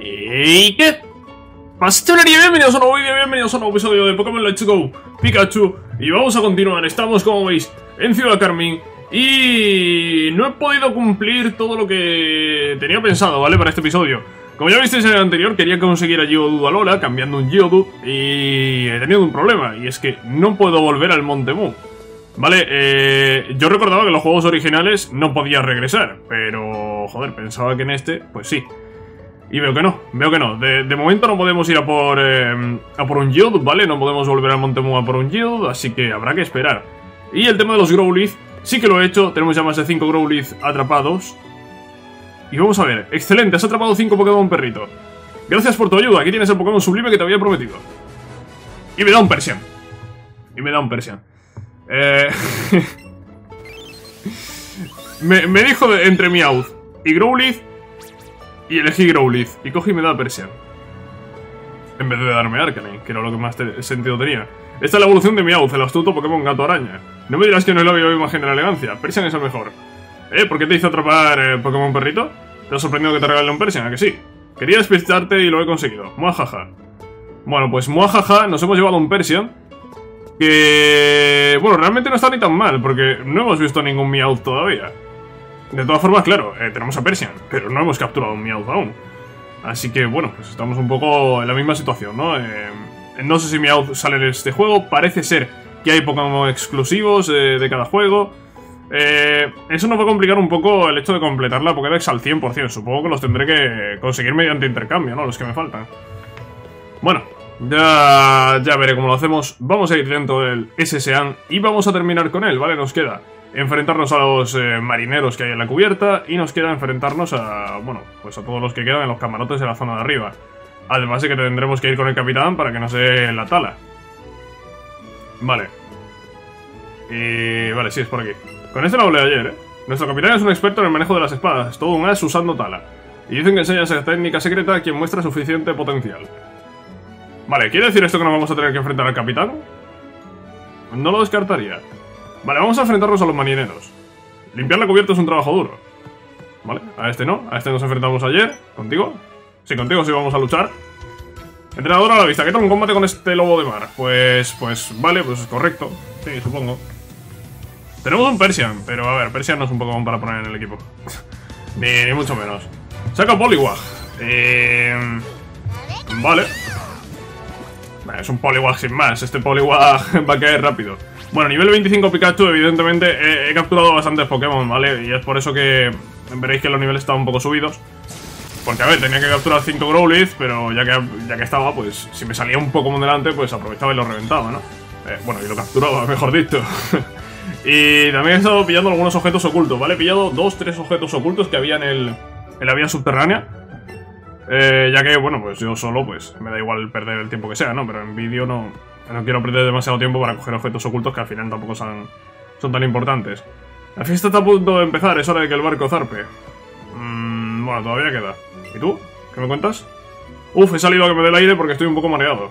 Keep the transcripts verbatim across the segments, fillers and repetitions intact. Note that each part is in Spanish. ¿Y qué más, chavalería? Bienvenidos a un nuevo vídeo, bienvenidos a un nuevo episodio de Pokémon Let's Go Pikachu. Y vamos a continuar, estamos, como veis, en Ciudad Carmín. Y no he podido cumplir todo lo que tenía pensado, ¿vale? Para este episodio. Como ya visteis en el anterior, quería conseguir a Geodude a Lola, cambiando un Geodude. Y he tenido un problema, y es que no puedo volver al Monte Moon. Vale, eh, yo recordaba que en los juegos originales no podía regresar, pero, joder, pensaba que en este, pues sí. Y veo que no, veo que no. De, de momento no podemos ir a por eh, a por un Geodude, ¿vale? No podemos volver al Monte Moon a por un Geodude, así que habrá que esperar. Y el tema de los Growlithe, sí que lo he hecho. Tenemos ya más de cinco Growlithe atrapados. Y vamos a ver. Excelente, has atrapado cinco Pokémon perrito. Gracias por tu ayuda, aquí tienes el Pokémon sublime que te había prometido. Y me da un Persian. Y me da un Persian. Eh... me, me dijo de, entre Meowth y Growlithe. Y elegí Growlithe. Y cogí y me da Persian. En vez de darme Arcanine, que era lo que más te, sentido tenía. Esta es la evolución de Meowth, el astuto Pokémon gato araña. No me dirás que no es la viva imagen de la elegancia. Persian es el mejor. ¿Eh? ¿Por qué te hizo atrapar eh, Pokémon perrito? ¿Te ha sorprendido que te regalen un Persian? ¿A que sí? Quería despistarte y lo he conseguido. Muajaja. Bueno, pues muajaja, nos hemos llevado un Persian. Que... bueno, realmente no está ni tan mal, porque no hemos visto ningún Meowth todavía. De todas formas, claro, eh, tenemos a Persian, pero no hemos capturado un Meowth aún. Así que, bueno, pues estamos un poco en la misma situación, ¿no? Eh, no sé si Meowth sale en este juego. Parece ser que hay Pokémon exclusivos eh, de cada juego. Eh, eso nos va a complicar un poco el hecho de completar la Pokédex al cien por cien. Supongo que los tendré que conseguir mediante intercambio, ¿no? Los que me faltan. Bueno, ya, ya veré cómo lo hacemos. Vamos a ir dentro del ese ese Anne y vamos a terminar con él, ¿vale? Nos queda enfrentarnos a los eh, marineros que hay en la cubierta. Y nos queda enfrentarnos a, bueno, pues a todos los que quedan en los camarotes de la zona de arriba. Además de que tendremos que ir con el capitán para que no se dé en la tala. Vale. Y... vale, sí, es por aquí. Con este lo hablé ayer, ¿eh? Nuestro capitán es un experto en el manejo de las espadas. Todo un as usando tala. Y dicen que enseña esa técnica secreta a quien muestra suficiente potencial. Vale, ¿quiere decir esto que nos vamos a tener que enfrentar al capitán? No lo descartaría. Vale, vamos a enfrentarnos a los marineros. Limpiar la cubierta es un trabajo duro. Vale, a este no. A este nos enfrentamos ayer. ¿Contigo? Sí, contigo sí vamos a luchar. Entrenador a la vista, ¿qué tal un combate con este lobo de mar? Pues, pues, vale, pues es correcto. Sí, supongo. Tenemos un Persian, pero a ver, Persian no es un Pokémon para poner en el equipo. ni, ni mucho menos. Saca Poliwag. Eh, vale. Vale, es un Poliwag sin más. Este Poliwag va a caer rápido. Bueno, nivel veinticinco Pikachu, evidentemente he, he capturado bastantes Pokémon, ¿vale? Y es por eso que veréis que los niveles están un poco subidos. Porque, a ver, tenía que capturar cinco Growlithe, pero ya que, ya que estaba, pues si me salía un Pokémon delante, pues aprovechaba y lo reventaba, ¿no? Eh, bueno, y lo capturaba, mejor dicho. Y también he estado pillando algunos objetos ocultos, ¿vale? He pillado dos, tres objetos ocultos que había en, el, en la vía subterránea. Eh, ya que, bueno, pues yo solo, pues me da igual perder el tiempo que sea, ¿no? Pero en vídeo no, no quiero perder demasiado tiempo para coger objetos ocultos que al final tampoco son, son tan importantes. La fiesta está a punto de empezar, es hora de que el barco zarpe. Mm, bueno, todavía queda. ¿Y tú? ¿Qué me cuentas? Uf, he salido a que me dé el aire porque estoy un poco mareado.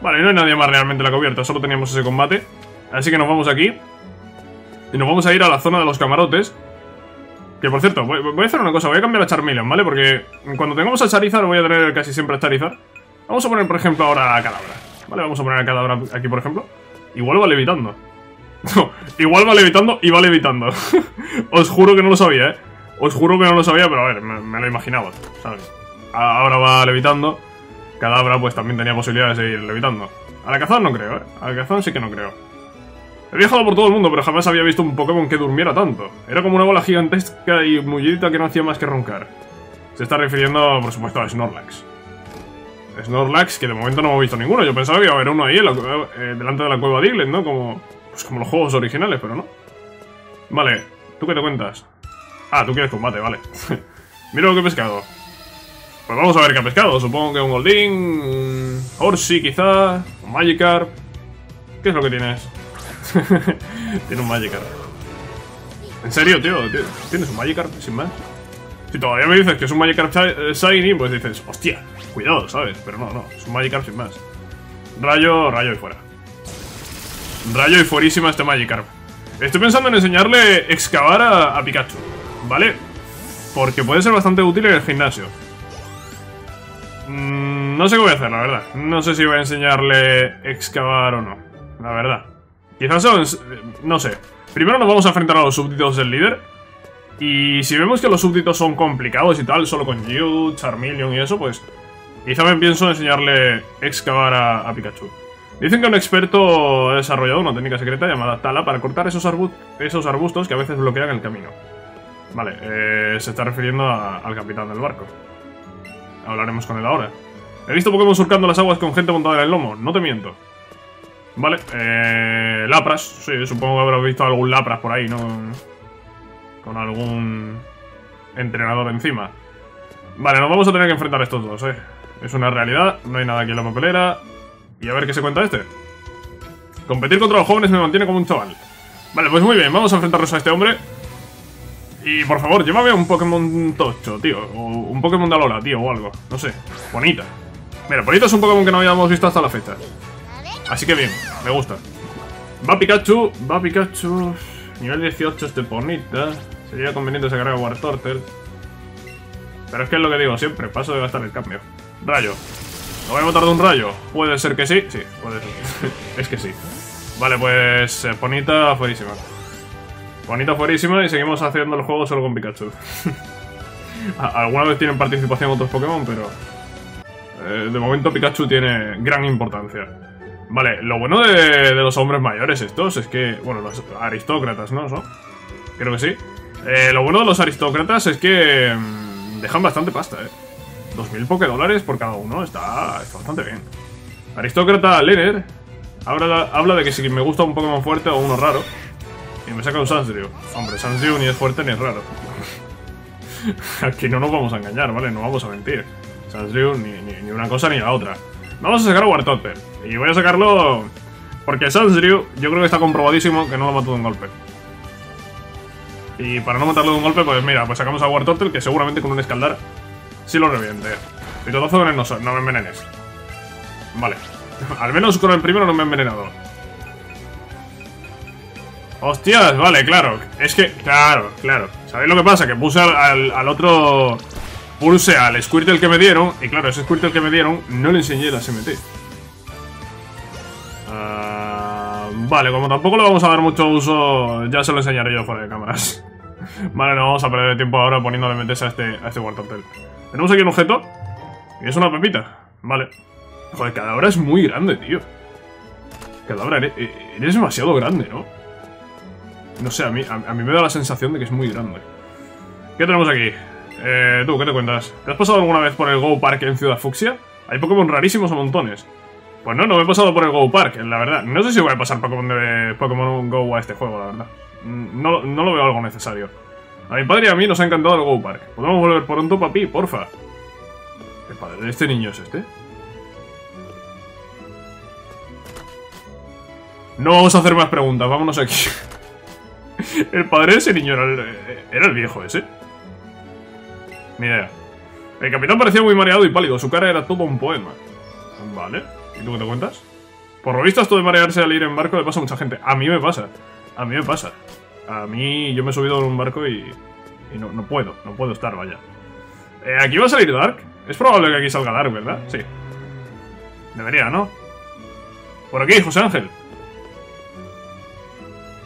Vale, no hay nadie más realmente en la cubierta, solo teníamos ese combate. Así que nos vamos aquí. Y nos vamos a ir a la zona de los camarotes. Que, por cierto, voy, voy a hacer una cosa, voy a cambiar a Charmeleon, ¿vale? Porque cuando tengamos a Charizard voy a tener casi siempre a Charizard. Vamos a poner, por ejemplo, ahora a Cadabra. Vale, vamos a poner a Cadabra aquí, por ejemplo. Igual va levitando. No, igual va levitando y va levitando. Os juro que no lo sabía, ¿eh? Os juro que no lo sabía, pero a ver, me, me lo imaginaba, ¿sabes? Ahora va levitando. Cadabra, pues también tenía posibilidades de seguir levitando. A Alakazam no creo, ¿eh? A Alakazam sí que no creo. He viajado por todo el mundo, pero jamás había visto un Pokémon que durmiera tanto. Era como una bola gigantesca y mullidita que no hacía más que roncar. Se está refiriendo, por supuesto, a Snorlax. Snorlax, que de momento no hemos visto ninguno. Yo pensaba que iba a haber uno ahí en la, eh, delante de la cueva Diglett, ¿no? Como, pues como los juegos originales, pero no. Vale, ¿tú qué te cuentas? Ah, tú quieres combate, vale. Mira lo que he pescado. Pues vamos a ver qué ha pescado. Supongo que un Goldeen, un Horsey quizá, un Magikarp. ¿Qué es lo que tienes? Tiene un Magikarp. ¿En serio, tío? tío? ¿Tienes un Magikarp sin más? Si todavía me dices que es un Magikarp Shiny, pues dices, hostia, cuidado, ¿sabes? Pero no, no, es un Magikarp sin más. Rayo, rayo y fuera. Rayo y fuerísima este Magikarp. Estoy pensando en enseñarle excavar a, a Pikachu, ¿vale? Porque puede ser bastante útil en el gimnasio. Mm, no sé qué voy a hacer, la verdad. No sé si voy a enseñarle excavar o no, la verdad. Quizás son... no sé. Primero nos vamos a enfrentar a los súbditos del líder. Y si vemos que los súbditos son complicados y tal, solo con Geodude, Charmeleon y eso, pues... quizá me pienso enseñarle excavar a, a Pikachu. Dicen que un experto ha desarrollado una técnica secreta llamada tala para cortar esos, arbu esos arbustos que a veces bloquean el camino. Vale, eh, se está refiriendo a, al capitán del barco. Hablaremos con él ahora. He visto Pokémon surcando las aguas con gente montada en el lomo, no te miento. Vale, eh, Lapras, sí, supongo que habrás visto algún Lapras por ahí, ¿no? Con algún entrenador encima. Vale, nos vamos a tener que enfrentar a estos dos, eh. Es una realidad, no hay nada aquí en la papelera. Y a ver qué se cuenta este. Competir contra los jóvenes me mantiene como un chaval. Vale, pues muy bien, vamos a enfrentarnos a este hombre. Y por favor, llévame a un Pokémon tocho, tío. O un Pokémon de Alola, tío, o algo. No sé, Bonita. Mira, Bonita es un Pokémon que no habíamos visto hasta la fecha. Así que bien, me gusta. Va Pikachu, va Pikachu. Nivel dieciocho este Bonita. Sería conveniente sacar a Wartortle. Pero es que es lo que digo siempre, paso de gastar el cambio. Rayo. ¿Lo voy a botar de un rayo? Puede ser que sí. Sí, puede ser. Es que sí. Vale, pues... Bonita fuerísima. Bonita fuerísima y seguimos haciendo el juego solo con Pikachu. Alguna vez tienen participación otros Pokémon, pero... Eh, de momento Pikachu tiene gran importancia. Vale, lo bueno de, de los hombres mayores estos es que... Bueno, los aristócratas, ¿no? ¿No? Creo que sí. Eh, lo bueno de los aristócratas es que... Mmm, dejan bastante pasta, ¿eh? dos mil Pokédólares por cada uno, está, está bastante bien. Aristócrata Lener habla, habla de que si me gusta un Pokémon fuerte o uno raro. Y me saca un Sansryu. Hombre, Sansryu ni es fuerte ni es raro. Aquí no nos vamos a engañar, ¿vale? No vamos a mentir. Sansryu ni, ni, ni una cosa ni la otra. Vamos a sacar a Wartortle. Y voy a sacarlo... porque Sansryu yo creo que está comprobadísimo que no lo mató de un golpe. Y para no matarlo de un golpe, pues mira, pues sacamos a Wartortle que seguramente con un escaldar... sí lo reviente. Pitotazo venenoso, no me envenenes. Vale. Al menos con el primero no me he envenenado. ¡Hostias! Vale, claro. Es que... Claro, claro. ¿Sabéis lo que pasa? Que puse al, al, al otro... Puse al Squirtle que me dieron. Y claro, ese Squirtle que me dieron no le enseñé la S M T. Uh, vale, como tampoco le vamos a dar mucho uso... ya se lo enseñaré yo fuera de cámaras. Vale, no vamos a perder el tiempo ahora poniéndole metes a este, a este Wartortle. Tenemos aquí un objeto. Y es una pepita. Vale. Joder, Cadabra es muy grande, tío. Cadabra, eres, eres demasiado grande, ¿no? No sé, a mí, a, a mí me da la sensación de que es muy grande. ¿Qué tenemos aquí? Eh, tú, ¿qué te cuentas? ¿Te has pasado alguna vez por el Go Park en Ciudad Fucsia? Hay Pokémon rarísimos a montones. Pues no, no me he pasado por el Go Park, la verdad. No sé si voy a pasar Pokémon, de, Pokémon Go a este juego, la verdad. No, no lo veo algo necesario. A mi padre y a mí nos ha encantado el Go Park. ¿Podemos volver pronto, papi? Porfa. ¿El padre de este niño es este? No vamos a hacer más preguntas, vámonos aquí. El padre de ese niño era el, era el viejo ese. Ni idea. El capitán parecía muy mareado y pálido. Su cara era todo un poema. Vale. ¿Y tú qué te cuentas? Por lo visto, esto de marearse al ir en barco le pasa a mucha gente. A mí me pasa. A mí me pasa. A mí, yo me he subido en un barco y, y no, no puedo, no puedo estar, vaya. Eh, ¿Aquí va a salir Dark? Es probable que aquí salga Dark, ¿verdad? Sí. Debería, ¿no? Por aquí, José Ángel.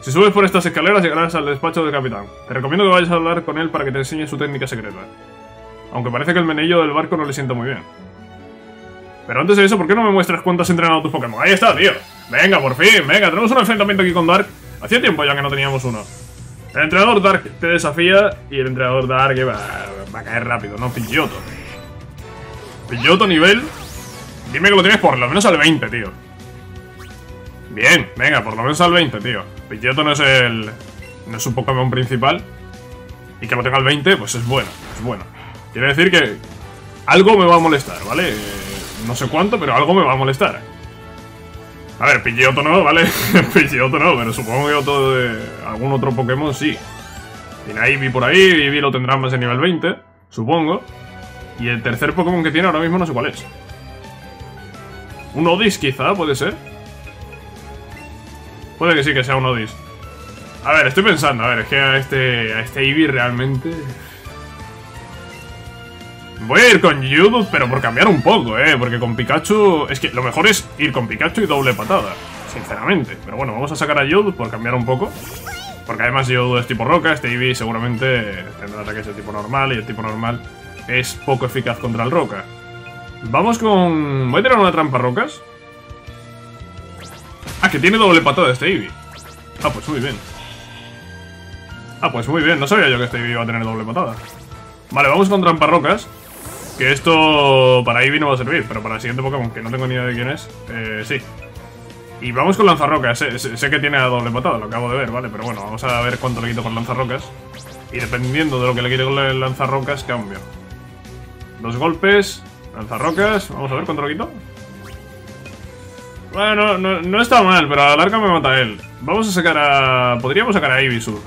Si subes por estas escaleras llegarás al despacho del capitán. Te recomiendo que vayas a hablar con él para que te enseñe su técnica secreta. Aunque parece que el menillo del barco no le sienta muy bien. Pero antes de eso, ¿por qué no me muestras cuánto has entrenado tus Pokémon? Ahí está, tío. Venga, por fin, venga, tenemos un enfrentamiento aquí con Dark. Hacía tiempo ya que no teníamos uno. El entrenador Dark te desafía y el entrenador Dark va, va a caer rápido, ¿no? Pidgeotto. Pidgeotto nivel... Dime que lo tienes por lo menos al veinte, tío. Bien, venga, por lo menos al veinte, tío. Pidgeotto no es el... no es un Pokémon principal. Y que lo tenga al veinte, pues es bueno, es bueno. Quiere decir que... algo me va a molestar, ¿vale? No sé cuánto, pero algo me va a molestar. A ver, Pidgeotto no, ¿vale? Pidgeotto no, pero supongo que otro de algún otro Pokémon sí. Tiene a Eevee por ahí, Eevee lo tendrá más en nivel veinte, supongo. Y el tercer Pokémon que tiene ahora mismo no sé cuál es. ¿Un Oddish quizá, puede ser? Puede que sí que sea un Oddish. A ver, estoy pensando, a ver, es que a este, a este Eevee realmente... Voy a ir con Geodude, pero por cambiar un poco, eh. Porque con Pikachu... Es que lo mejor es ir con Pikachu y doble patada, sinceramente. Pero bueno, vamos a sacar a Geodude por cambiar un poco. Porque además Geodude es tipo roca. Este Eevee seguramente tendrá ataques de tipo normal. Y el tipo normal es poco eficaz contra el roca. Vamos con... Voy a tirar una trampa rocas. Ah, que tiene doble patada este Eevee. Ah, pues muy bien. Ah, pues muy bien. No sabía yo que este Eevee iba a tener doble patada. Vale, vamos con trampa rocas. Que esto para Eevee no va a servir, pero para el siguiente Pokémon, que no tengo ni idea de quién es, eh, sí. Y vamos con lanzarrocas. Sé, sé que tiene a doble patada, lo acabo de ver, ¿vale? Pero bueno, vamos a ver cuánto le quito con lanzarrocas. Y dependiendo de lo que le quite con el lanzarrocas, cambio. Dos golpes, lanzarrocas. Vamos a ver cuánto le quito. Bueno, no, no está mal, pero a la larga me mata él. Vamos a sacar a... Podríamos sacar a Ivysaur.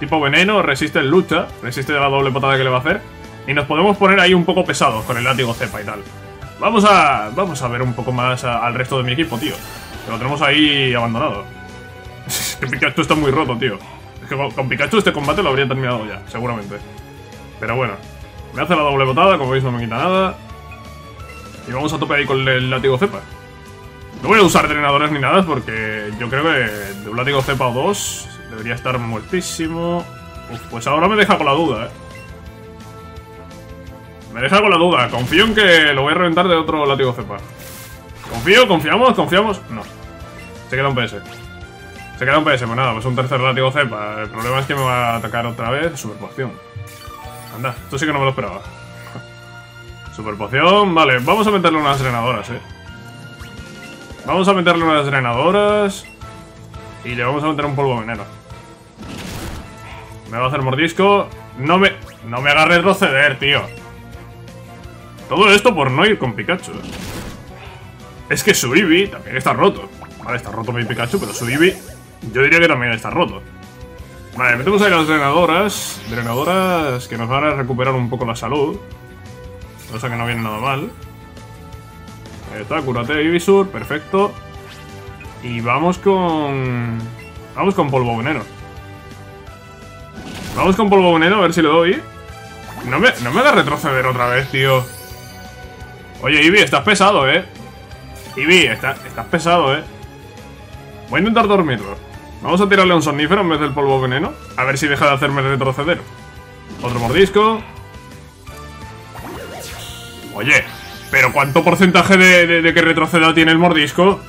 Tipo veneno, resiste en lucha, resiste de la doble patada que le va a hacer. Y nos podemos poner ahí un poco pesados con el látigo cepa y tal. Vamos a... Vamos a ver un poco más a, al resto de mi equipo, tío. Que lo tenemos ahí abandonado. Es que Pikachu está muy roto, tío. Es que con, con Pikachu este combate lo habría terminado ya, seguramente. Pero bueno. Me hace la doble patada, como veis no me quita nada. Y vamos a tope ahí con el látigo cepa. No voy a usar drenadores ni nada porque yo creo que de un látigo cepa o dos debería estar muertísimo. Uf, pues ahora me deja con la duda, eh. Me deja con la duda. Confío en que lo voy a reventar de otro látigo cepa. Confío, confiamos, confiamos. No. Se queda un P S. Se queda un P S, pues nada, pues un tercer látigo cepa. El problema es que me va a atacar otra vez. Super poción. Anda, esto sí que no me lo esperaba. Super poción. Vale, vamos a meterle unas drenadoras, eh. Vamos a meterle unas drenadoras. Y le vamos a meter un polvo veneno. Me va a hacer mordisco. No me... No me haga retroceder, tío. Todo esto por no ir con Pikachu. Es que su Eevee también está roto. Vale, está roto mi Pikachu, pero su Eevee yo diría que también está roto. Vale, metemos ahí las drenadoras. Drenadoras que nos van a recuperar un poco la salud. Cosa que no viene nada mal. Ahí está, cúrate Ivysaur, perfecto. Y vamos con... Vamos con polvo veneno. Vamos con polvo veneno, a ver si le doy. No me, no me haga retroceder otra vez, tío. Oye, Eevee, estás pesado, eh. Eevee, está, estás pesado, eh. Voy a intentar dormirlo. Vamos a tirarle un somnífero en vez del polvo veneno. A ver si deja de hacerme retroceder. Otro mordisco. Oye, pero ¿cuánto porcentaje de, de, de que retroceda tiene el mordisco?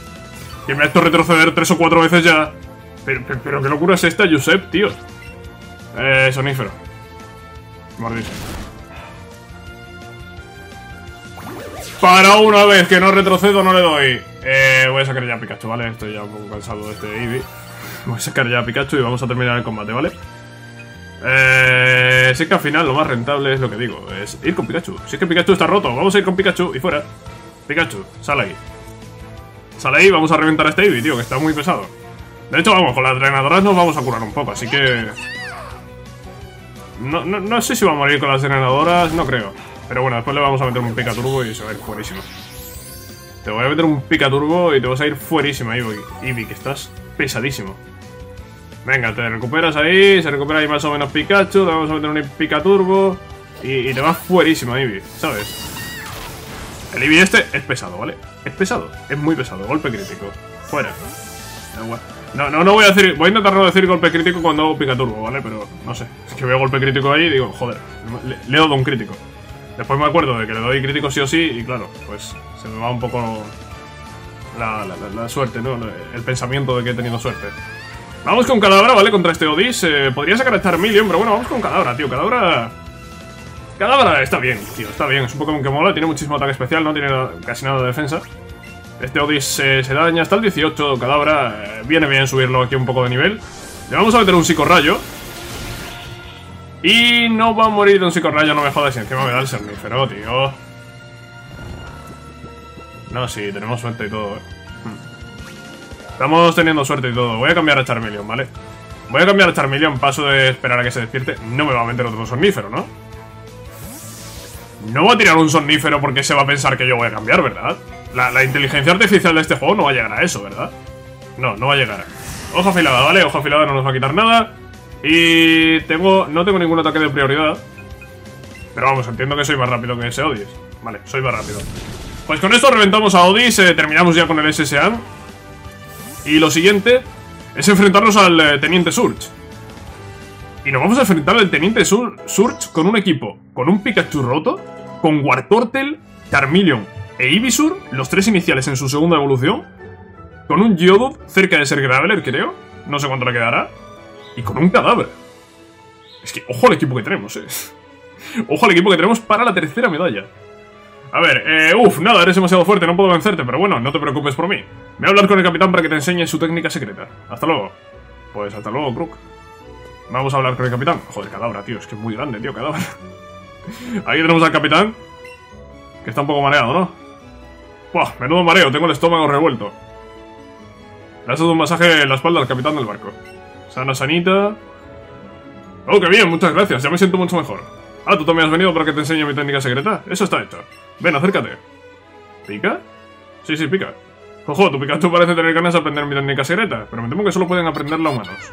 Que me ha hecho retroceder tres o cuatro veces ya. Pero, pero, pero qué locura es esta, Josep, tío. Eh, sonífero. Mordisco. Para una vez que no retrocedo no le doy. Eh, voy a sacar ya a Pikachu, ¿vale? Estoy ya un poco cansado de este Eevee. Voy a sacar ya a Pikachu y vamos a terminar el combate, ¿vale? Eh, sí que al final lo más rentable es lo que digo. Es ir con Pikachu. Si es que Pikachu está roto, vamos a ir con Pikachu y fuera. Pikachu, sal ahí. Sale ahí, vamos a reventar a este Eevee, tío, que está muy pesado. De hecho, vamos, con las drenadoras nos vamos a curar un poco, así que... No, no, no sé si va a morir con las drenadoras, no creo. Pero bueno, después le vamos a meter un pica turbo y se va a ir fuerísimo. Te voy a meter un pica turbo y te vas a ir fuerísima, Eevee, que estás pesadísimo. Venga, te recuperas ahí, se recupera ahí más o menos Pikachu, te vamos a meter un pica turbo y, y te vas fuerísima, Eevee, ¿sabes? El Eevee este es pesado, ¿vale? Es pesado, es muy pesado, golpe crítico. Fuera. No, no, no voy a decir, voy a intentar no decir golpe crítico cuando hago picaturbo, ¿vale? Pero no sé, es que veo golpe crítico ahí y digo, joder, le, le he dado un crítico. Después me acuerdo de que le doy crítico sí o sí y claro, pues se me va un poco la, la, la, la suerte, ¿no? El pensamiento de que he tenido suerte. Vamos con Cadabra, ¿vale? Contra este Oddish, eh, podría sacar a Charmeleon, pero bueno, vamos con Cadabra, tío, Cadabra... Cadabra está bien, tío, está bien. Es un Pokémon que mola, tiene muchísimo ataque especial, no tiene casi nada de defensa. Este Oddish eh, se daña hasta el dieciocho, Cadabra. Eh, viene bien subirlo aquí un poco de nivel. Le vamos a meter un psicorrayo. Y no va a morir de un psicorrayo, no me jodas. Y encima me da el somnífero, tío. No, sí, tenemos suerte y todo, eh. Estamos teniendo suerte y todo. Voy a cambiar a Charmeleon, ¿vale? Voy a cambiar a Charmeleon, paso de esperar a que se despierte. No me va a meter otro somnífero, ¿no? No va a tirar un somnífero porque se va a pensar que yo voy a cambiar, ¿verdad? La, la inteligencia artificial de este juego no va a llegar a eso, ¿verdad? No, no va a llegar. Hoja afilada, ¿vale? Hoja afilada no nos va a quitar nada. Y tengo... no tengo ningún ataque de prioridad. Pero vamos, entiendo que soy más rápido que ese Oddish. Vale, soy más rápido. Pues con esto reventamos a Oddish, eh, terminamos ya con el S S. Anne. Y lo siguiente es enfrentarnos al eh, Teniente Surge. Y nos vamos a enfrentar al Teniente Sur Surge con un equipo, con un Pikachu roto, con Wartortle, Charmeleon e Ivysaur, los tres iniciales en su segunda evolución, con un Geodude cerca de ser Graveler, creo, no sé cuánto le quedará, y con un Cadabra. Es que, ojo al equipo que tenemos, eh. Ojo al equipo que tenemos para la tercera medalla. A ver, eh, uff, nada, eres demasiado fuerte, no puedo vencerte, pero bueno, no te preocupes por mí. Voy a hablar con el capitán para que te enseñe su técnica secreta. Hasta luego. Pues hasta luego, Crook. Vamos a hablar con el capitán. Joder, Cadabra, tío, es que es muy grande, tío, Cadabra. Aquí tenemos al capitán, que está un poco mareado, ¿no? Buah, menudo mareo, tengo el estómago revuelto. Le has dado un masaje en la espalda al capitán del barco. Sana, sanita. Oh, qué bien, muchas gracias, ya me siento mucho mejor. Ah, tú también has venido para que te enseñe mi técnica secreta. Eso está hecho. Ven, acércate. ¿Pica? Sí, sí, pica. Ojo, tu Pikachu parece tener ganas de aprender mi técnica secreta, pero me temo que solo pueden aprenderla humanos.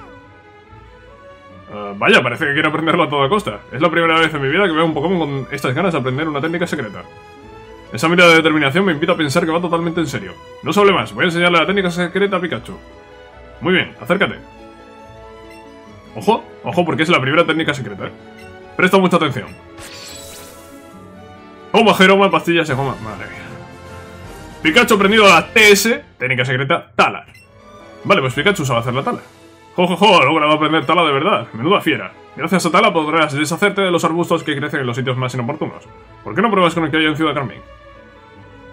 Uh, vaya, parece que quiero aprenderlo a toda costa. Es la primera vez en mi vida que veo un Pokémon con estas ganas de aprender una técnica secreta. Esa mirada de determinación me invita a pensar que va totalmente en serio. No se hable más, voy a enseñarle la técnica secreta a Pikachu. Muy bien, acércate. Ojo, ojo, porque es la primera técnica secreta, ¿eh? Presta mucha atención. Oma, Jeroma, pastillas de goma. Madre mía. Pikachu aprendido a la T S, técnica secreta, Talar. Vale, pues Pikachu sabe hacer la Talar. ¡Jo, jo, jo! Luego la va a aprender Tala de verdad. Menuda fiera. Gracias a Tala podrás deshacerte de los arbustos que crecen en los sitios más inoportunos. ¿Por qué no pruebas con el que hay en Ciudad Carmín?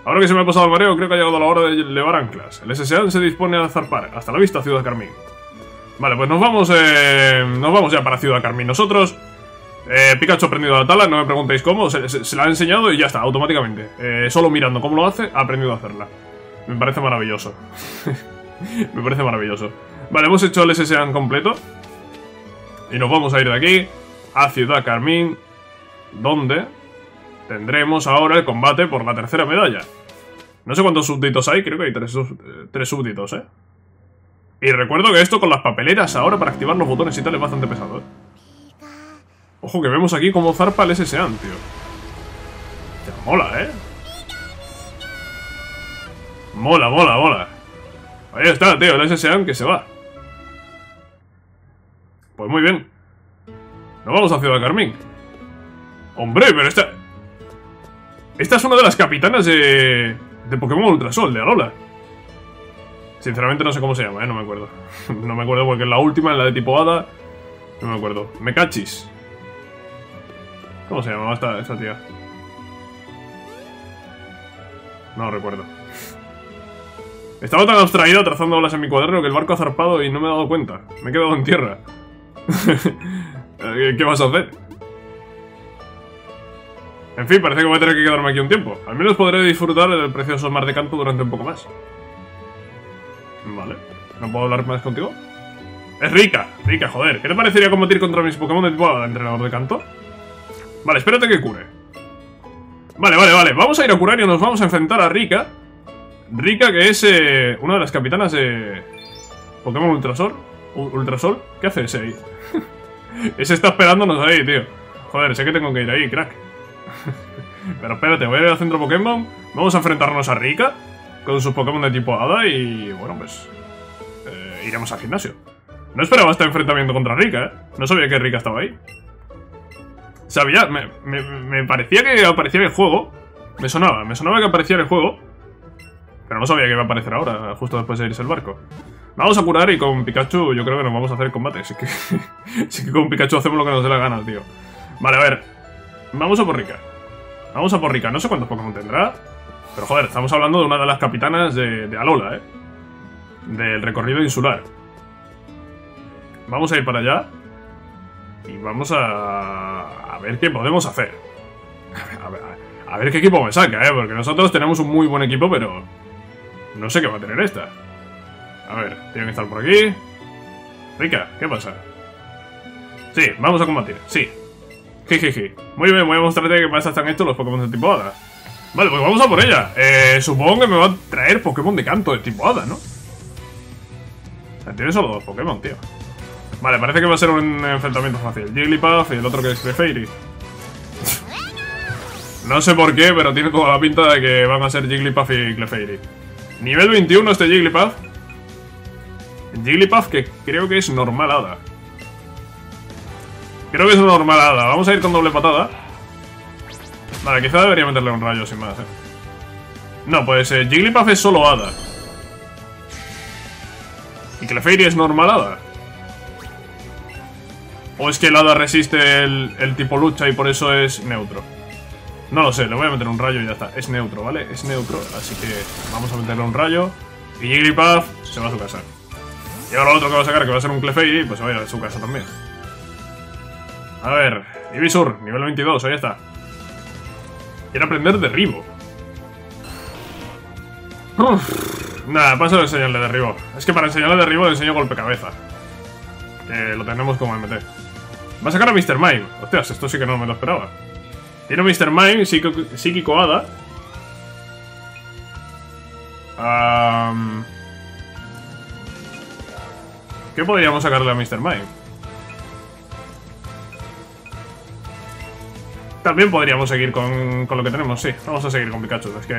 Ahora que se me ha pasado el mareo, creo que ha llegado la hora de elevar anclas. El S S A se dispone a zarpar. Hasta la vista, Ciudad Carmín. Vale, pues nos vamos, eh, nos vamos ya para Ciudad Carmín nosotros. Eh, Pikachu ha aprendido la Tala, no me preguntéis cómo, se, se, se la ha enseñado y ya está, automáticamente. Eh, solo mirando cómo lo hace, ha aprendido a hacerla. Me parece maravilloso. Me parece maravilloso. Vale, hemos hecho el S S Anne completo. Y nos vamos a ir de aquí a Ciudad Carmín, donde tendremos ahora el combate por la tercera medalla. No sé cuántos súbditos hay, creo que hay tres, tres súbditos, eh. Y recuerdo que esto con las papeleras ahora para activar los botones y tal es bastante pesado, eh. Ojo, que vemos aquí cómo zarpa el S S Anne, tío. Te mola, ¿eh? Mola, mola, mola. Ahí está, tío, el S S. Anne que se va. Pues muy bien. Nos vamos a Ciudad Carmín. Hombre, pero esta... Esta es una de las capitanas de... De Pokémon Ultrasol, de Alola. Sinceramente no sé cómo se llama, ¿eh? No me acuerdo. No me acuerdo porque en la última, en la de tipo Hada... No me acuerdo. Me cachis. ¿Cómo se llamaba esta, esta tía? No recuerdo. Estaba tan abstraído trazando olas en mi cuaderno que el barco ha zarpado y no me he dado cuenta. Me he quedado en tierra. ¿Qué vas a hacer? En fin, parece que voy a tener que quedarme aquí un tiempo. Al menos podré disfrutar del precioso mar de Kanto durante un poco más. Vale. ¿No puedo hablar más contigo? ¡Es rica! ¡Rica, joder! ¿Qué te parecería combatir contra mis Pokémon de tipo Hada, entrenador de Kanto? Vale, espérate que cure. Vale, vale, vale. Vamos a ir a curar y nos vamos a enfrentar a Rika. Rika, que es eh, una de las capitanas de Pokémon Ultrasol. Ultrasol. ¿Qué hace ese ahí? Ese está esperándonos ahí, tío. Joder, sé que tengo que ir ahí, crack. Pero espérate, voy a ir al centro Pokémon. Vamos a enfrentarnos a Rika con sus Pokémon de tipo Hada y, bueno, pues eh, iremos al gimnasio. No esperaba este enfrentamiento contra Rika, ¿eh? No sabía que Rika estaba ahí. Sabía, me, me, me parecía que aparecía en el juego. Me sonaba, me sonaba que aparecía en el juego. Pero no sabía que iba a aparecer ahora, justo después de irse el barco. Vamos a curar y con Pikachu yo creo que nos vamos a hacer el combate. Así que, así que con Pikachu hacemos lo que nos dé la gana, tío. Vale, a ver. Vamos a por Rika. Vamos a por Rika. No sé cuántos Pokémon tendrá. Pero joder, estamos hablando de una de las capitanas de, de Alola, eh. Del recorrido insular. Vamos a ir para allá. Y vamos a... a ver qué podemos hacer. A ver, a ver qué equipo me saca, ¿eh? Porque nosotros tenemos un muy buen equipo, pero... no sé qué va a tener esta. A ver, tiene que estar por aquí. Rika, ¿qué pasa? Sí, vamos a combatir, sí. Jijiji. Muy bien, voy a mostrarte qué pasa están estos los Pokémon de tipo Hada. Vale, pues vamos a por ella. Eh, supongo que me va a traer Pokémon de Kanto de tipo Hada, ¿no? O sea, tiene solo dos Pokémon, tío. Vale, parece que va a ser un enfrentamiento fácil. Jigglypuff y el otro que es Clefairy. No sé por qué, pero tiene como la pinta de que van a ser Jigglypuff y Clefairy. Nivel veintiuno este Jigglypuff. Jigglypuff que creo que es normalada. Creo que es normalada. Vamos a ir con doble patada. Vale, quizá debería meterle un rayo sin más, ¿eh? No, pues eh, Jigglypuff es solo hada. ¿Y Clefairy es normalada? ¿O es que el hada resiste el, el tipo lucha y por eso es neutro? No lo sé, le voy a meter un rayo y ya está. Es neutro, ¿vale? Es neutro, así que vamos a meterle un rayo. Y Jigglypuff se va a su casa. Y ahora lo otro que va a sacar, que va a ser un Clefairy, pues se va a ir a su casa también. A ver, Ivysaur, nivel veintidós, ahí está. Quiero aprender derribo. Uff, nada, paso de enseñarle derribo. Es que para enseñarle derribo le enseño golpe cabeza. Que lo tenemos como M T. Va a sacar a mister Mime. Hostias, esto sí que no me lo esperaba. Tiene mister Mime, Psíquico Hada. Um, ¿Qué podríamos sacarle a mister Mime? También podríamos seguir con, con lo que tenemos, sí. Vamos a seguir con Pikachu. Es que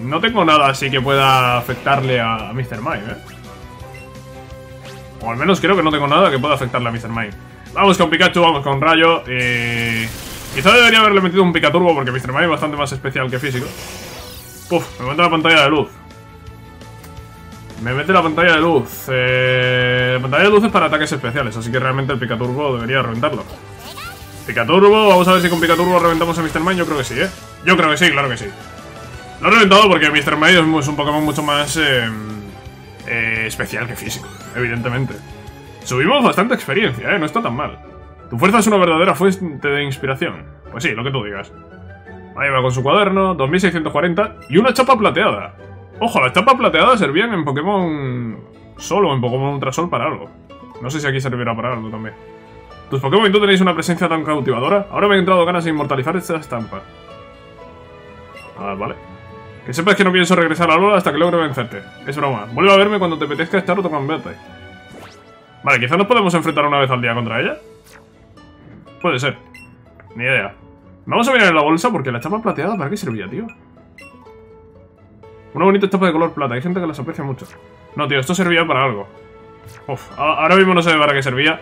no tengo nada así que pueda afectarle a, a mister Mime, ¿eh? O al menos creo que no tengo nada que pueda afectarle a mister Mime. Vamos con Pikachu, vamos con Rayo. Eh, quizá debería haberle metido un Picaturbo porque mister Mime es bastante más especial que físico. Puf, me mete la pantalla de luz. Me mete la pantalla de luz. Eh, la pantalla de luz es para ataques especiales, así que realmente el Picaturbo debería reventarlo. Picaturbo, vamos a ver si con Picaturbo reventamos a mister Mime. Yo creo que sí, ¿eh? Yo creo que sí, claro que sí. Lo he reventado porque mister Mime es un Pokémon mucho más... Eh, Eh, especial que físico, evidentemente. Subimos bastante experiencia, ¿eh? No está tan mal. Tu fuerza es una verdadera fuente de inspiración. Pues sí, lo que tú digas. Ahí va con su cuaderno, dos mil seiscientos cuarenta. Y una chapa plateada. Ojo, la chapa plateada servían en Pokémon Sol o en Pokémon Ultrasol para algo. No sé si aquí servirá para algo también. Tus Pokémon y tú tenéis una presencia tan cautivadora. Ahora me han entrado ganas de inmortalizar esta estampa. Ah, vale. Que sepas que no pienso regresar a Lola hasta que logre vencerte. Es broma. Vuelve a verme cuando te apetezca estar o verte. Vale, quizás nos podemos enfrentar una vez al día contra ella. Puede ser. Ni idea. Vamos a mirar en la bolsa porque la chapa plateada, ¿para qué servía, tío? Una bonita chapa de color plata. Hay gente que las aprecia mucho. No, tío, esto servía para algo. Uf, ahora mismo no sé para qué servía.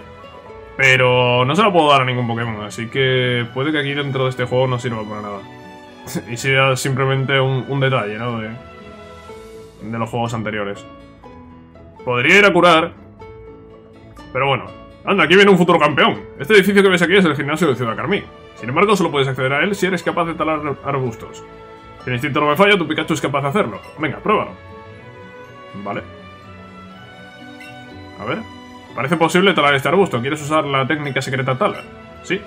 Pero no se la puedo dar a ningún Pokémon. Así que puede que aquí dentro de este juego no sirva para nada. Y sea simplemente un, un detalle, ¿no? De, de los juegos anteriores. Podría ir a curar. Pero bueno. Anda, aquí viene un futuro campeón. Este edificio que ves aquí es el gimnasio de Ciudad Carmín. Sin embargo, solo puedes acceder a él si eres capaz de talar arbustos. Si el instinto no me falla, tu Pikachu es capaz de hacerlo. Venga, pruébalo. Vale. A ver. Parece posible talar este arbusto. ¿Quieres usar la técnica secreta tala? ¿Sí?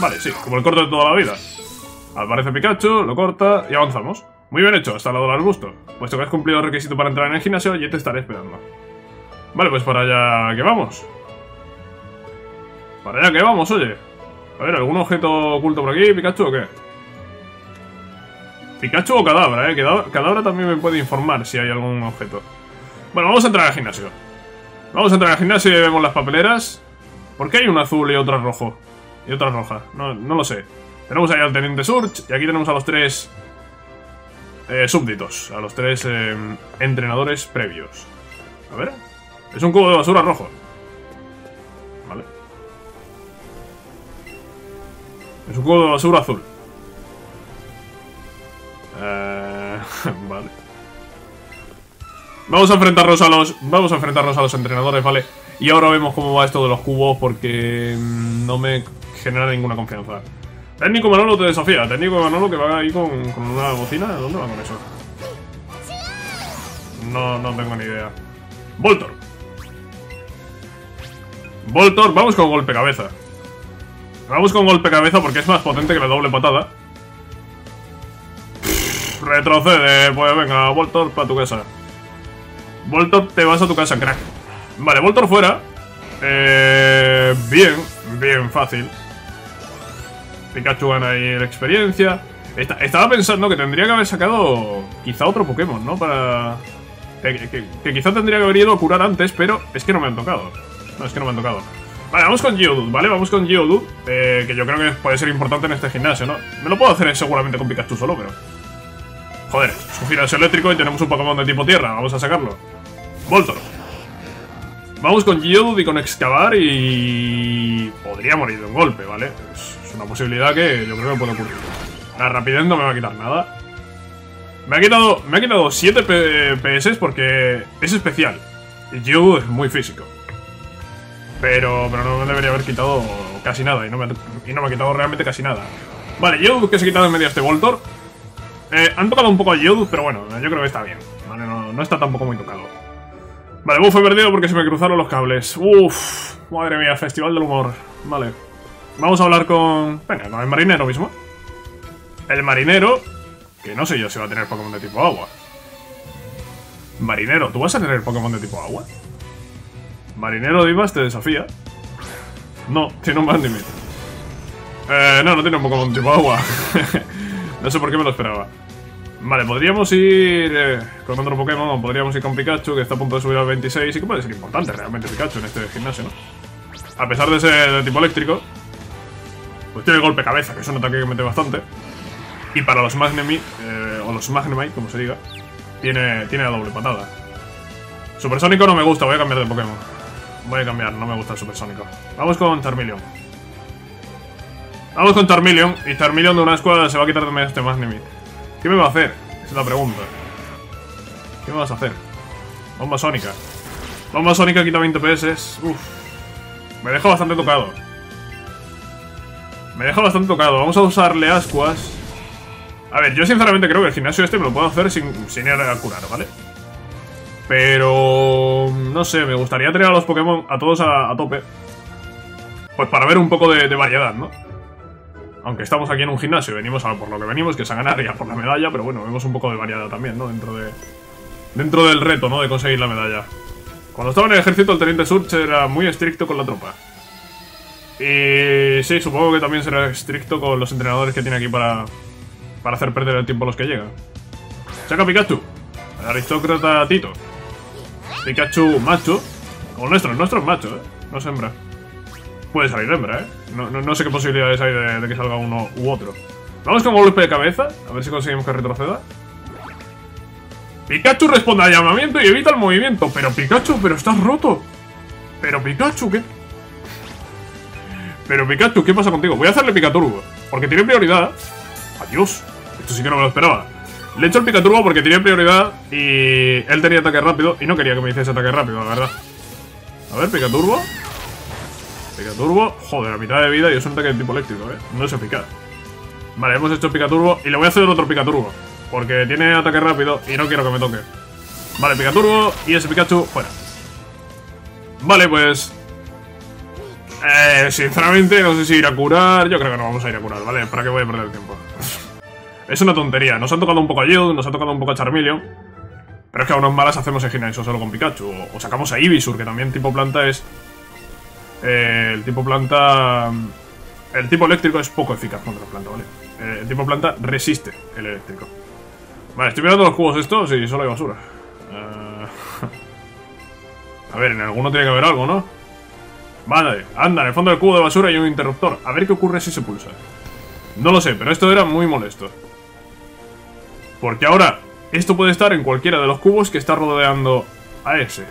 Vale, sí. Como el corto de toda la vida. Aparece Pikachu, lo corta y avanzamos. Muy bien hecho, hasta el lado del arbusto. Puesto que has cumplido el requisito para entrar en el gimnasio, yo te estaré esperando. Vale, pues para allá que vamos. Para allá que vamos, oye. A ver, ¿algún objeto oculto por aquí, Pikachu o qué? Pikachu o Cadabra, eh. Cadabra también me puede informar si hay algún objeto. Bueno, vamos a entrar al gimnasio. Vamos a entrar al gimnasio y vemos las papeleras. ¿Por qué hay una azul y otra rojo? Y otra roja, no, no lo sé. Tenemos ahí al Teniente Surge y aquí tenemos a los tres eh, súbditos, a los tres eh, entrenadores previos. A ver, es un cubo de basura rojo. Vale. Es un cubo de basura azul. Eh, vale. Vamos a enfrentarnos a los, vamos a enfrentarnos a los entrenadores, vale. Y ahora vemos cómo va esto de los cubos porque no me genera ninguna confianza. Técnico Manolo te desafía. Técnico Manolo que va ahí con, con una bocina. ¿Dónde va con eso? No, no tengo ni idea. Voltor. Voltor, vamos con golpe cabeza. Vamos con golpe cabeza porque es más potente que la doble patada. Pff, retrocede. Pues venga, Voltor para tu casa. Voltor, te vas a tu casa, crack. Vale, Voltor fuera. Eh, bien, bien fácil. Pikachu gana ahí la experiencia. Está, estaba pensando que tendría que haber sacado quizá otro Pokémon, ¿no? Para... Que, que, que quizá tendría que haber ido a curar antes, pero es que no me han tocado. No, es que no me han tocado. Vale, vamos con Geodude, ¿vale? Vamos con Geodude, eh, que yo creo que puede ser importante en este gimnasio, ¿no? Me lo puedo hacer seguramente con Pikachu solo, pero... Joder, es un gimnasio eléctrico y tenemos un Pokémon de tipo tierra. Vamos a sacarlo. Voltor. Vamos con Geodude y con Excavar y... Podría morir de un golpe, ¿vale? Es una posibilidad que yo creo que puede ocurrir. La rapidez no me va a quitar nada. Me ha quitado, me ha quitado siete P S porque es especial. Y Geodude es muy físico. Pero, pero no me debería haber quitado casi nada. Y no me, y no me ha quitado realmente casi nada. Vale, Geodude que se ha quitado en medio a este Voltor. Eh, han tocado un poco a Geodude, pero bueno, yo creo que está bien. Vale, no, no está tampoco muy tocado. Vale, buff he perdido porque se me cruzaron los cables. Uff, madre mía, festival del humor. Vale. Vamos a hablar con... Venga, con el marinero mismo. El marinero... Que no sé yo si va a tener Pokémon de tipo agua. Marinero, ¿tú vas a tener Pokémon de tipo agua? Marinero Divas te desafía. No, tiene un Bandimit. Eh, no, no tiene un Pokémon tipo agua. No sé por qué me lo esperaba. Vale, podríamos ir eh, con otro Pokémon, o podríamos ir con Pikachu, que está a punto de subir al veintiséis. Y que puede ser importante realmente Pikachu en este gimnasio, ¿no? A pesar de ser de tipo eléctrico, pues tiene el golpe cabeza, que es un ataque que mete bastante. Y para los Magnemite, eh, o los Magnemite, como se diga, tiene, tiene la doble patada. Supersónico no me gusta, voy a cambiar de Pokémon. Voy a cambiar, no me gusta el Supersónico. Vamos con Charmeleon. Vamos con Charmeleon, y Charmeleon de una escuadra se va a quitar de este Magnemite. ¿Qué me va a hacer? Esa es la pregunta. ¿Qué me vas a hacer? Bomba Sónica. Bomba Sónica quita veinte P S. Uff. Me deja bastante tocado. Me deja bastante tocado. Vamos a usarle ascuas. A ver, yo sinceramente creo que el gimnasio este me lo puedo hacer sin, sin ir a curar, ¿vale? Pero... no sé, me gustaría tener a los Pokémon a todos a, a tope. Pues para ver un poco de, de variedad, ¿no? Aunque estamos aquí en un gimnasio y venimos a por lo que venimos, que es a ganar y a por la medalla. Pero bueno, vemos un poco de variedad también, ¿no? Dentro de dentro del reto, ¿no? De conseguir la medalla. Cuando estaba en el ejército, el Teniente Surge era muy estricto con la tropa. Y... sí, supongo que también será estricto con los entrenadores que tiene aquí para... para hacer perder el tiempo a los que llegan. Saca Pikachu. El aristócrata Tito. Pikachu macho. O nuestro, el nuestro es macho, ¿eh? No es hembra. Puede salir hembra, ¿eh? No, no, no sé qué posibilidades hay de, de que salga uno u otro. Vamos con un golpe de cabeza. A ver si conseguimos que retroceda. Pikachu responde al llamamiento y evita el movimiento. Pero Pikachu, pero estás roto. Pero Pikachu, ¿qué? Pero Pikachu, ¿qué pasa contigo? Voy a hacerle Picaturbo. Porque tiene prioridad. Adiós. Esto sí que no me lo esperaba. Le he hecho el Picaturbo porque tenía prioridad y él tenía ataque rápido y no quería que me hiciese ataque rápido, la verdad. A ver, Picaturbo. Picaturbo. Joder, a mitad de vida y es un ataque de tipo eléctrico, ¿eh? No es eficaz. Vale, hemos hecho Picaturbo y le voy a hacer otro Picaturbo porque tiene ataque rápido y no quiero que me toque. Vale, Picaturbo y ese Pikachu fuera. Vale, pues... Eh, sinceramente no sé si ir a curar. Yo creo que no vamos a ir a curar, ¿vale? ¿Para qué voy a perder el tiempo? Es una tontería. Nos han tocado un poco a Geodude, nos ha tocado un poco a Charmeleon. Pero es que a unas malas hacemos el gimnasio solo con Pikachu. O, o sacamos a Ivysaur, que también tipo planta es... Eh, el tipo planta... El tipo eléctrico es poco eficaz contra la planta, ¿vale? Eh, el tipo planta resiste el eléctrico. Vale, estoy mirando los cubos estos y solo hay basura. Uh... A ver, en alguno tiene que haber algo, ¿no? Vale, anda, en el fondo del cubo de basura hay un interruptor. A ver qué ocurre si se pulsa. No lo sé, pero esto era muy molesto. Porque ahora esto puede estar en cualquiera de los cubos que está rodeando a ese.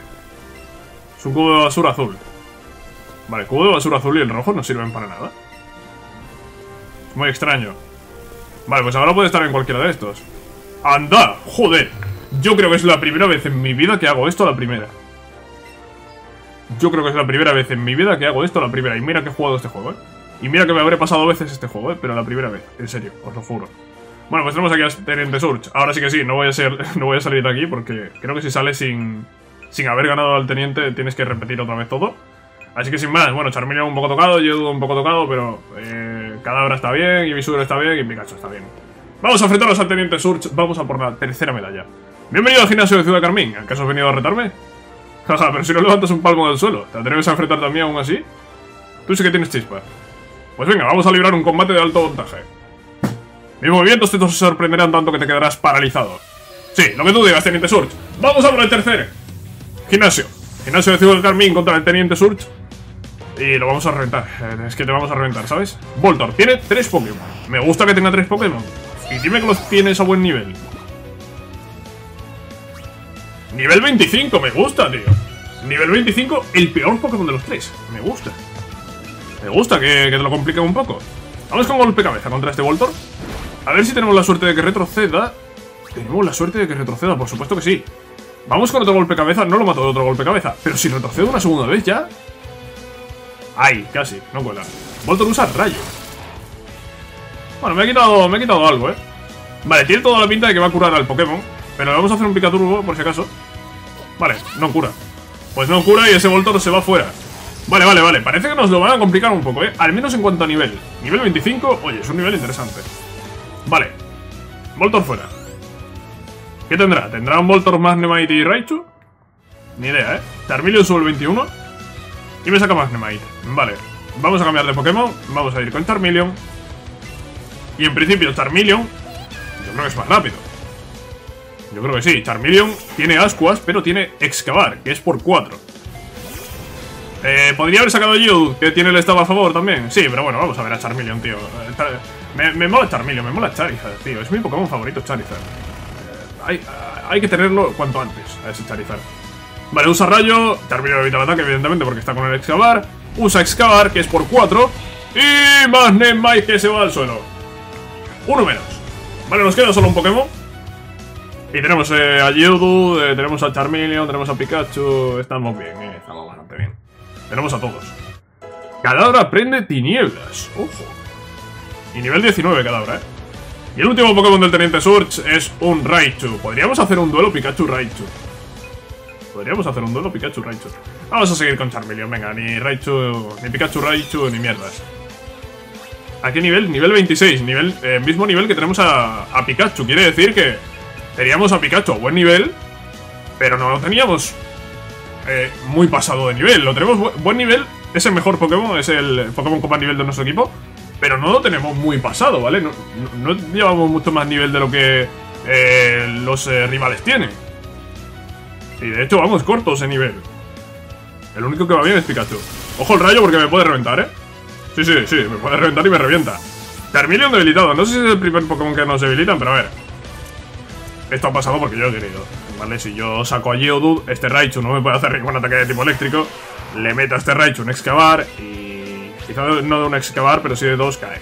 Es un cubo de basura azul. Vale, el cubo de basura azul y el rojo no sirven para nada. Es muy extraño. Vale, pues ahora puede estar en cualquiera de estos. ¡Anda! ¡Joder! Yo creo que es la primera vez en mi vida que hago esto a la primera. Yo creo que es la primera vez en mi vida que hago esto a la primera. Y mira que he jugado este juego, ¿eh? Y mira que me habré pasado veces este juego, ¿eh? Pero la primera vez, en serio, os lo juro. Bueno, pues tenemos aquí a Teniente Surge. Ahora sí que sí, no voy a ser, no voy a salir de aquí porque creo que si sales sin, sin haber ganado al Teniente tienes que repetir otra vez todo. Así que sin más, bueno, Charmeleon un poco tocado, Geodude un poco tocado, pero eh, Cadabra está bien, Ivysaur está bien y Pikachu está bien. Vamos a enfrentarnos al Teniente Surge, vamos a por la tercera medalla. Bienvenido al gimnasio de Ciudad Carmín, ¿acaso has venido a retarme? Jaja, pero si no levantas un palmo del suelo, ¿te atreves a enfrentar también aún así? Tú sí que tienes chispa. Pues venga, vamos a librar un combate de alto voltaje. Mis movimientos te sorprenderán tanto que te quedarás paralizado. Sí, lo que tú digas, Teniente Surge. Vamos a por el tercer gimnasio. Gimnasio de Ciudad Carmín contra el Teniente Surge. Y lo vamos a reventar. Es que te vamos a reventar, ¿sabes? Voltor tiene tres Pokémon. Me gusta que tenga tres Pokémon. Y dime que los tienes a buen nivel. Nivel veinticinco, me gusta, tío. Nivel veinticinco, el peor Pokémon de los tres. Me gusta. Me gusta que, que te lo complique un poco. Vamos con golpe cabeza contra este Voltor. A ver si tenemos la suerte de que retroceda. Tenemos la suerte de que retroceda, por supuesto que sí. Vamos con otro golpe cabeza. No lo mato de otro golpe cabeza. Pero si retrocedo una segunda vez ya... Ay, casi, no cuela. Voltor usa rayo. Bueno, me ha quitado, me ha quitado algo, eh. Vale, tiene toda la pinta de que va a curar al Pokémon. Pero le vamos a hacer un Pikaturbo, por si acaso. Vale, no cura. Pues no cura y ese Voltor se va fuera. Vale, vale, vale, parece que nos lo van a complicar un poco, eh. Al menos en cuanto a nivel. Nivel veinticinco, oye, es un nivel interesante. Vale, Voltor fuera. ¿Qué tendrá? ¿Tendrá un Voltor, Magnemite y Raichu? Ni idea, eh. Charmeleon sube el veintiuno. Y me saca Magnemite. Vale, vamos a cambiar de Pokémon. Vamos a ir con Charmeleon. Y en principio Charmeleon, yo creo que es más rápido. Yo creo que sí. Charmeleon tiene ascuas, pero tiene excavar, que es por cuatro. eh, Podría haber sacado a Geodude, que tiene el estado a favor también. Sí, pero bueno, vamos a ver a Charmeleon, tío. Me, me mola Charmeleon, me mola Charizard, tío. Es mi Pokémon favorito, Charizard. eh, hay, hay que tenerlo cuanto antes, a ese Charizard. Vale, usa rayo, Charmeleon evita el ataque, evidentemente, porque está con el excavar. Usa excavar, que es por cuatro. Y Magnemite, que se va al suelo. Uno menos. Vale, nos queda solo un Pokémon. Y tenemos eh, a Geodude, eh, tenemos a Charmeleon, tenemos a Pikachu. Estamos bien, eh, estamos bastante bien. Tenemos a todos. Cadabra aprende tinieblas. Ojo. Y nivel diecinueve Cadabra, eh. Y el último Pokémon del Teniente Surge es un Raichu. Podríamos hacer un duelo Pikachu-Raichu. Podríamos hacer un duelo Pikachu-Raichu. Vamos a seguir con Charmeleon, venga, ni Raichu, ni Pikachu-Raichu, ni mierdas. ¿A qué nivel? Nivel veintiséis, nivel, eh, mismo nivel que tenemos a, a Pikachu. Quiere decir que teníamos a Pikachu a buen nivel, pero no lo teníamos eh, muy pasado de nivel. Lo tenemos bu buen nivel, es el mejor Pokémon, es el Pokémon con más nivel de nuestro equipo, pero no lo tenemos muy pasado, ¿vale? No, no, no llevamos mucho más nivel de lo que eh, los eh, rivales tienen. Y de hecho vamos cortos en nivel. El único que va bien es Pikachu. Ojo el rayo porque me puede reventar, eh. Sí, sí, sí, me puede reventar y me revienta. Charmeleon debilitado, no sé si es el primer Pokémon que nos debilitan, pero a ver. Esto ha pasado porque yo he querido. Vale, si yo saco a Geodude, este Raichu no me puede hacer ningún ataque de tipo eléctrico. Le meto a este Raichu un excavar y... quizás no de un excavar, pero sí de dos cae.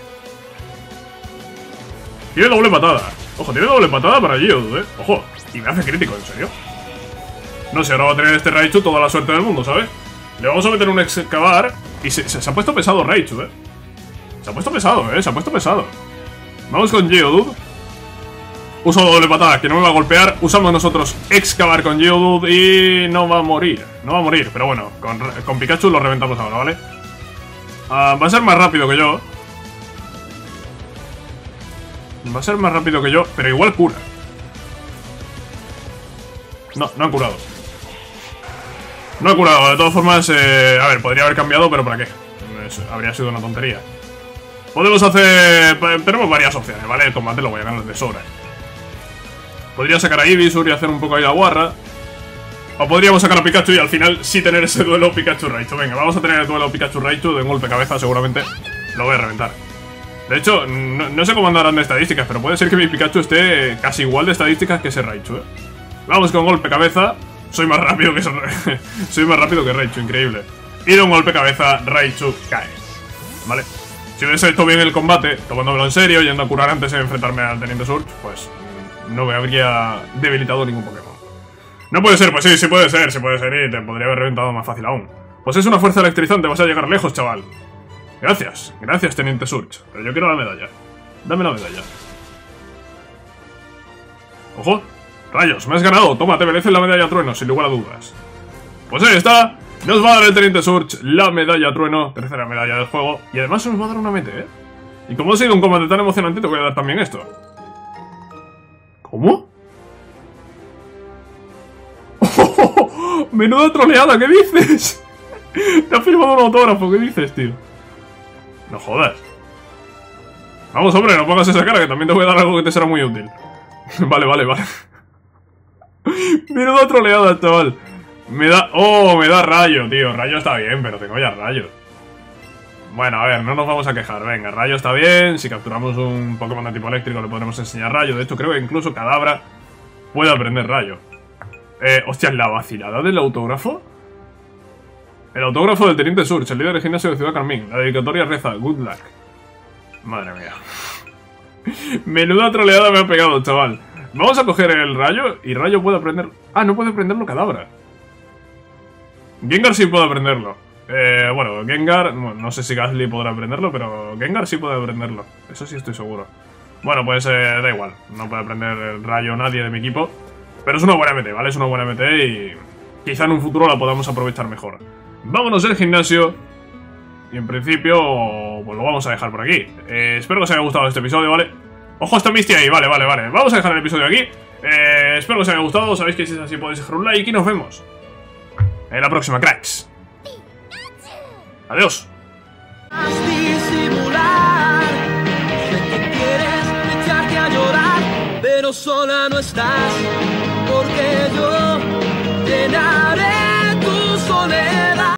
Tiene doble patada. Ojo, tiene doble patada para Geodude, eh. Ojo, y me hace crítico, en serio. No sé, ahora va a tener este Raichu toda la suerte del mundo, ¿sabes? Le vamos a meter un excavar. Y se, se, se ha puesto pesado Raichu, ¿eh? Se ha puesto pesado, ¿eh? Se ha puesto pesado. Vamos con Geodude. Uso doble patada, que no me va a golpear. Usamos nosotros excavar con Geodude y no va a morir. No va a morir, pero bueno, con, con Pikachu lo reventamos ahora, ¿vale? Uh, va a ser más rápido que yo. Va a ser más rápido que yo, pero igual cura. No, no han curado. No he curado, de todas formas, eh, a ver, podría haber cambiado, pero ¿para qué? Eso habría sido una tontería. Podemos hacer... tenemos varias opciones, ¿vale? El combate lo voy a ganar de sobra. Podría sacar a Ivysaur y hacer un poco ahí la guarra. O podríamos sacar a Pikachu y al final sí tener ese duelo Pikachu-Raichu. Venga, vamos a tener el duelo Pikachu-Raichu de un golpe de cabeza, seguramente lo voy a reventar. De hecho, no, no sé cómo andarán de estadísticas, pero puede ser que mi Pikachu esté casi igual de estadísticas que ese Raichu, ¿eh? Vamos con golpe cabeza. Soy más rápido que eso. Soy más rápido que Raichu, increíble. Y de un golpe cabeza, Raichu cae. Vale. Si hubiese hecho bien el combate, tomándomelo en serio, yendo a curar antes de enfrentarme al Teniente Surge, pues no me habría debilitado ningún Pokémon. No puede ser, pues sí, sí puede ser, sí puede ser. Y te podría haber reventado más fácil aún. Pues es una fuerza electrizante, vas a llegar lejos, chaval. Gracias, gracias, Teniente Surge. Pero yo quiero la medalla. Dame la medalla. Ojo. Rayos, me has ganado, toma, te mereces la medalla trueno, sin lugar a dudas. Pues ahí está, nos va a dar el Teniente Surge la medalla trueno, tercera medalla del juego. Y además se nos va a dar una mete, ¿eh? Y como ha sido un combate tan emocionante, te voy a dar también esto. ¿Cómo? ¡Oh! ¡Menuda troleada! ¿Qué dices? Te has firmado un autógrafo, ¿qué dices, tío? No jodas. Vamos, hombre, no pongas esa cara, que también te voy a dar algo que te será muy útil. Vale, vale, vale. Menuda troleada, chaval. Me da... Oh, me da rayo, tío. Rayo está bien, pero tengo ya rayo. Bueno, a ver, no nos vamos a quejar. Venga, Rayo está bien. Si capturamos un Pokémon de tipo eléctrico le podremos enseñar Rayo. De hecho, creo que incluso Cadabra puede aprender Rayo. Eh, hostia, la vacilada del autógrafo. El autógrafo del Teniente Surge, el líder del gimnasio de Ciudad Carmín. La dedicatoria reza, good luck. Madre mía. Menuda troleada me ha pegado, chaval. Vamos a coger el Rayo y Rayo puede aprender... Ah, no puede aprenderlo Cadabra. Gengar sí puede aprenderlo. Eh, bueno, Gengar... Bueno, no sé si Gastly podrá aprenderlo, pero Gengar sí puede aprenderlo. Eso sí estoy seguro. Bueno, pues eh, da igual. No puede aprender el Rayo nadie de mi equipo. Pero es una buena M T, ¿vale? Es una buena M T y... Quizá en un futuro la podamos aprovechar mejor. Vámonos del gimnasio. Y en principio... Pues lo vamos a dejar por aquí. Eh, espero que os haya gustado este episodio, ¿vale? Ojo, está Misty ahí. Vale, vale, vale. Vamos a dejar el episodio aquí. Eh, espero que os haya gustado. Sabéis que si es así podéis dejar un like y nos vemos en la próxima, cracks. Adiós. Disimular, sé que quieres echarte a llorar, pero sola no estás.